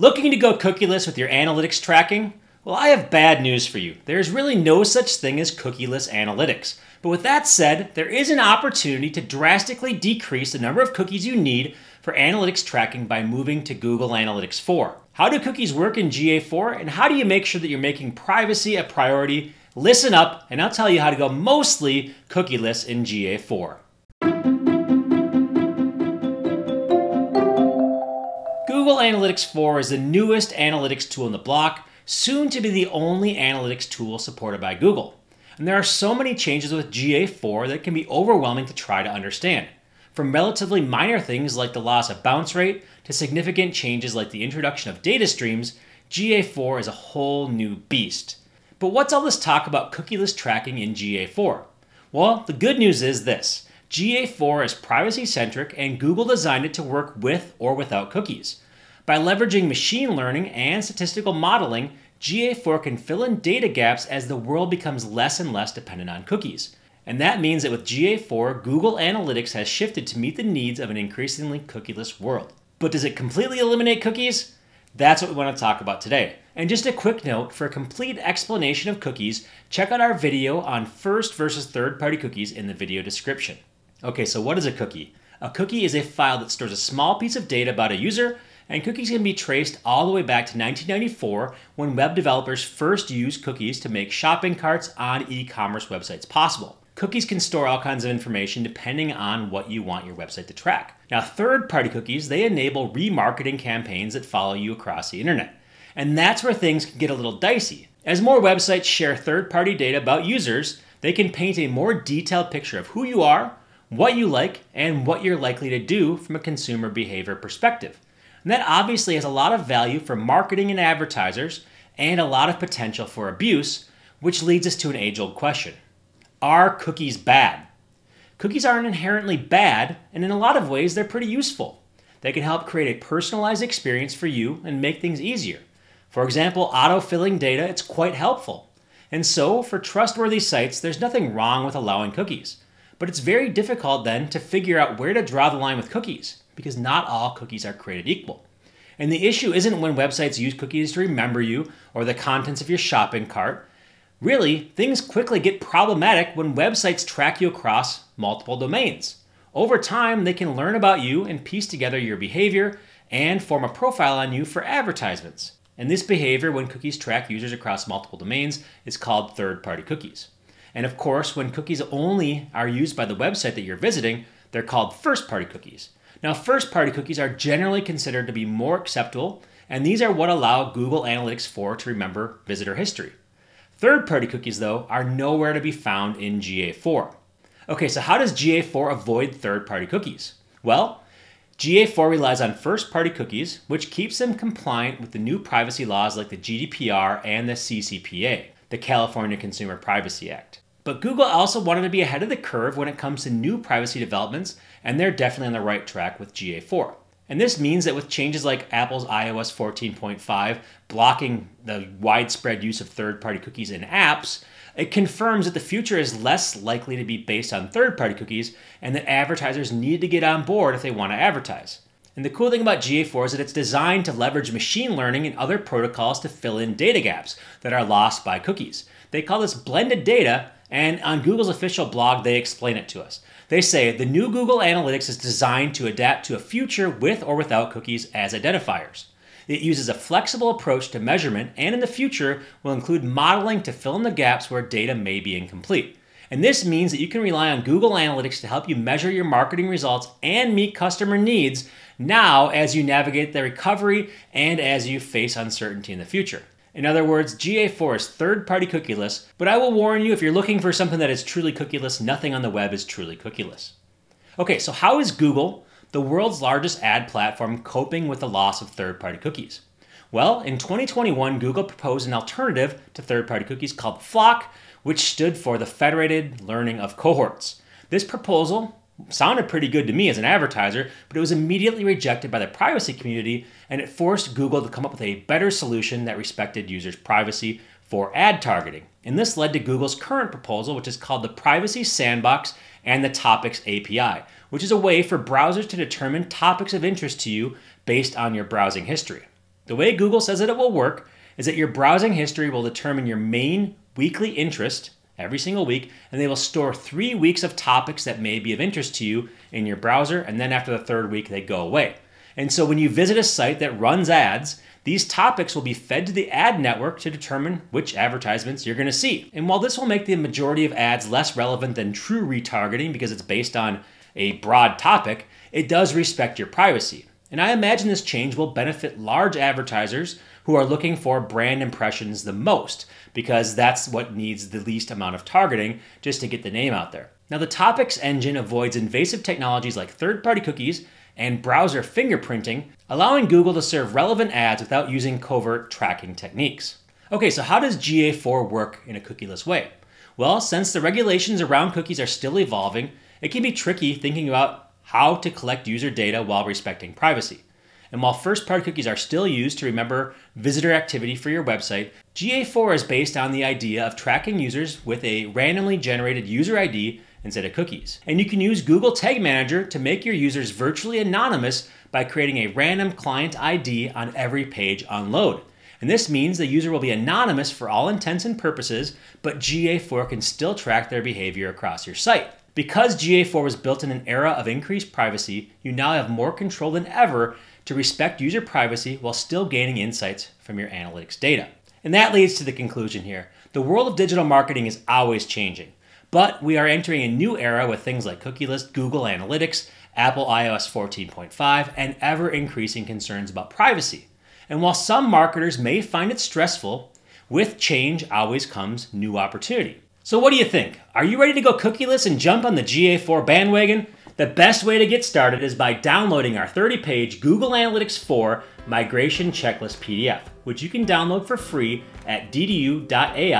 Looking to go cookieless with your analytics tracking? Well, I have bad news for you. There's really no such thing as cookieless analytics. But with that said, there is an opportunity to drastically decrease the number of cookies you need for analytics tracking by moving to Google Analytics 4. How do cookies work in GA4, and how do you make sure that you're making privacy a priority? Listen up, and I'll tell you how to go mostly cookieless in GA4. Google Analytics 4 is the newest analytics tool on the block, soon to be the only analytics tool supported by Google. And there are so many changes with GA4 that it can be overwhelming to try to understand. From relatively minor things like the loss of bounce rate to significant changes like the introduction of data streams, GA4 is a whole new beast. But what's all this talk about cookieless tracking in GA4? Well, the good news is this. GA4 is privacy-centric, and Google designed it to work with or without cookies. By leveraging machine learning and statistical modeling, GA4 can fill in data gaps as the world becomes less and less dependent on cookies. And that means that with GA4, Google Analytics has shifted to meet the needs of an increasingly cookieless world. But does it completely eliminate cookies? That's what we want to talk about today. And just a quick note, for a complete explanation of cookies, check out our video on first versus third-party cookies in the video description. Okay, so what is a cookie? A cookie is a file that stores a small piece of data about a user, and cookies can be traced all the way back to 1994 when web developers first used cookies to make shopping carts on e-commerce websites possible. Cookies can store all kinds of information depending on what you want your website to track. Now, third-party cookies, they enable remarketing campaigns that follow you across the internet. And that's where things can get a little dicey. As more websites share third-party data about users, they can paint a more detailed picture of who you are, what you like, and what you're likely to do from a consumer behavior perspective. And that obviously has a lot of value for marketing and advertisers and a lot of potential for abuse, which leads us to an age-old question. Are cookies bad? Cookies aren't inherently bad, and in a lot of ways, they're pretty useful. They can help create a personalized experience for you and make things easier. For example, auto-filling data, it's quite helpful. And so, for trustworthy sites, there's nothing wrong with allowing cookies. But it's very difficult then to figure out where to draw the line with cookies, because not all cookies are created equal. And the issue isn't when websites use cookies to remember you or the contents of your shopping cart. Really, things quickly get problematic when websites track you across multiple domains. Over time, they can learn about you and piece together your behavior and form a profile on you for advertisements. And this behavior, when cookies track users across multiple domains, is called third-party cookies. And of course, when cookies only are used by the website that you're visiting, they're called first-party cookies. Now, first-party cookies are generally considered to be more acceptable, and these are what allow Google Analytics 4 to remember visitor history. Third-party cookies, though, are nowhere to be found in GA4. Okay, so how does GA4 avoid third-party cookies? Well, GA4 relies on first-party cookies, which keeps them compliant with the new privacy laws like the GDPR and the CCPA, the California Consumer Privacy Act. But Google also wanted to be ahead of the curve when it comes to new privacy developments, and they're definitely on the right track with GA4. And this means that with changes like Apple's iOS 14.5 blocking the widespread use of third-party cookies in apps, it confirms that the future is less likely to be based on third-party cookies and that advertisers need to get on board if they want to advertise. And the cool thing about GA4 is that it's designed to leverage machine learning and other protocols to fill in data gaps that are lost by cookies. They call this blended data, and on Google's official blog, they explain it to us. They say, the new Google Analytics is designed to adapt to a future with or without cookies as identifiers. It uses a flexible approach to measurement, and in the future will include modeling to fill in the gaps where data may be incomplete. And this means that you can rely on Google Analytics to help you measure your marketing results and meet customer needs now as you navigate the recovery and as you face uncertainty in the future. In other words, GA4 is third-party cookieless, but I will warn you, if you're looking for something that is truly cookieless, nothing on the web is truly cookieless. Okay, so how is Google, the world's largest ad platform, coping with the loss of third-party cookies? Well, in 2021, Google proposed an alternative to third-party cookies called FLoC, which stood for the Federated Learning of Cohorts. This proposal sounded pretty good to me as an advertiser, but it was immediately rejected by the privacy community, and it forced Google to come up with a better solution that respected users' privacy for ad targeting. And this led to Google's current proposal, which is called the Privacy Sandbox and the Topics API, which is a way for browsers to determine topics of interest to you based on your browsing history. The way Google says that it will work is that your browsing history will determine your main weekly interest every single week, and they will store 3 weeks of topics that may be of interest to you in your browser, and then after the third week, they go away. And so when you visit a site that runs ads, these topics will be fed to the ad network to determine which advertisements you're going to see. And while this will make the majority of ads less relevant than true retargeting because it's based on a broad topic, it does respect your privacy. And I imagine this change will benefit large advertisers who are looking for brand impressions the most, because that's what needs the least amount of targeting just to get the name out there. Now, the topics engine avoids invasive technologies like third-party cookies and browser fingerprinting, allowing Google to serve relevant ads without using covert tracking techniques. Okay, so how does GA4 work in a cookieless way? Well, since the regulations around cookies are still evolving, it can be tricky thinking about how to collect user data while respecting privacy. And while first-party cookies are still used to remember visitor activity for your website, GA4 is based on the idea of tracking users with a randomly generated user ID instead of cookies. And you can use Google Tag Manager to make your users virtually anonymous by creating a random client ID on every page on load. And this means the user will be anonymous for all intents and purposes, but GA4 can still track their behavior across your site. Because GA4 was built in an era of increased privacy, you now have more control than ever to respect user privacy while still gaining insights from your analytics data. And that leads to the conclusion here. The world of digital marketing is always changing, but we are entering a new era with things like cookieless, Google Analytics, Apple iOS 14.5, and ever-increasing concerns about privacy. And while some marketers may find it stressful, with change always comes new opportunity. So what do you think? Are you ready to go cookieless and jump on the GA4 bandwagon? The best way to get started is by downloading our 30-page Google Analytics 4 Migration Checklist PDF, which you can download for free at ddu.ai/GA4.